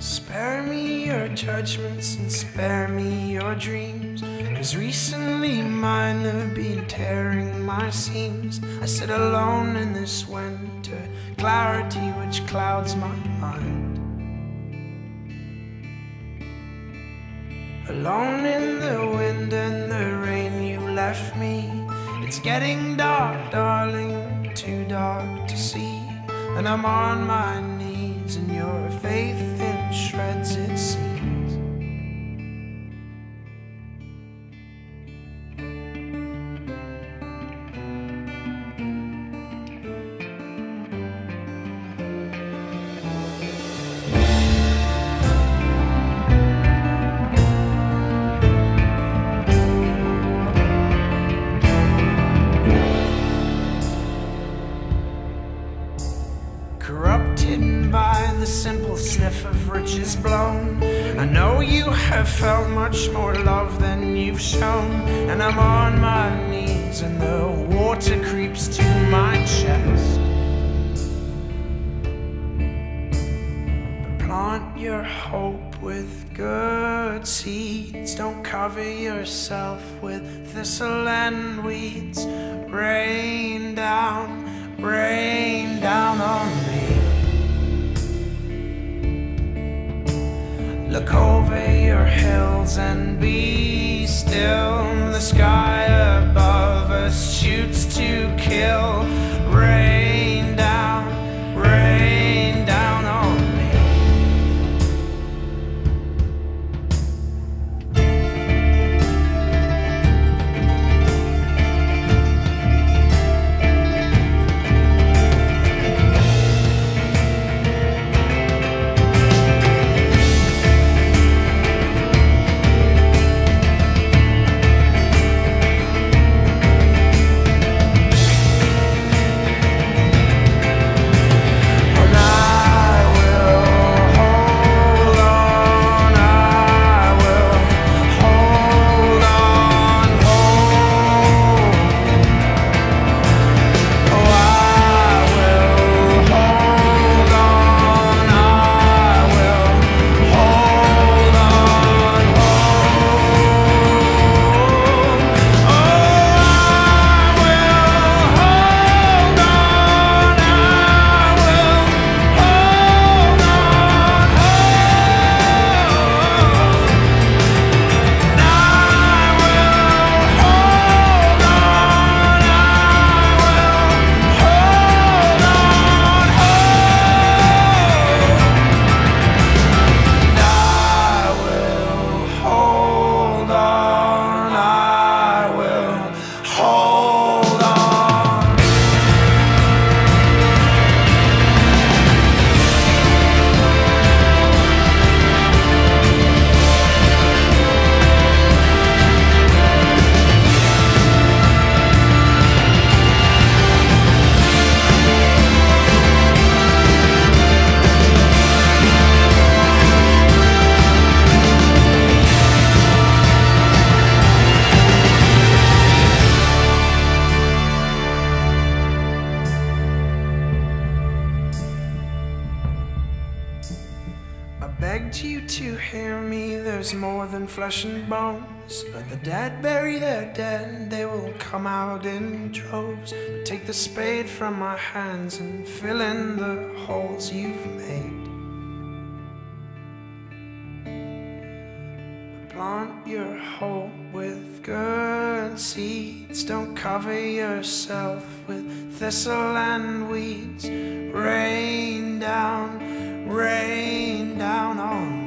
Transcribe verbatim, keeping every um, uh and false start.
Spare me your judgments and spare me your dreams, 'cause recently mine have been tearing my seams. I sit alone in this winter clarity which clouds my mind, alone in the wind and the rain you left me. It's getting dark, darling, too dark to see, and I'm on my knees in your faith shreds, it seems. Corrupted by the simple sniff of riches blown, I know you have felt much more love than you've shown, and I'm on my knees and the water creeps to my chest. But plant your hope with good seeds, don't cover yourself with thistle and weeds. Rain down, rain down on me. Look over your hills and be still. The sky above us shoots to kill. Rain down, rain down on me. Begged you to hear me, there's more than flesh and bones. Let the dead bury their dead, they will come out in droves. But take the spade from my hands and fill in the holes you've made. Plant your hope with good seeds, don't cover yourself with thistle and weeds. Rain down, rain down on me.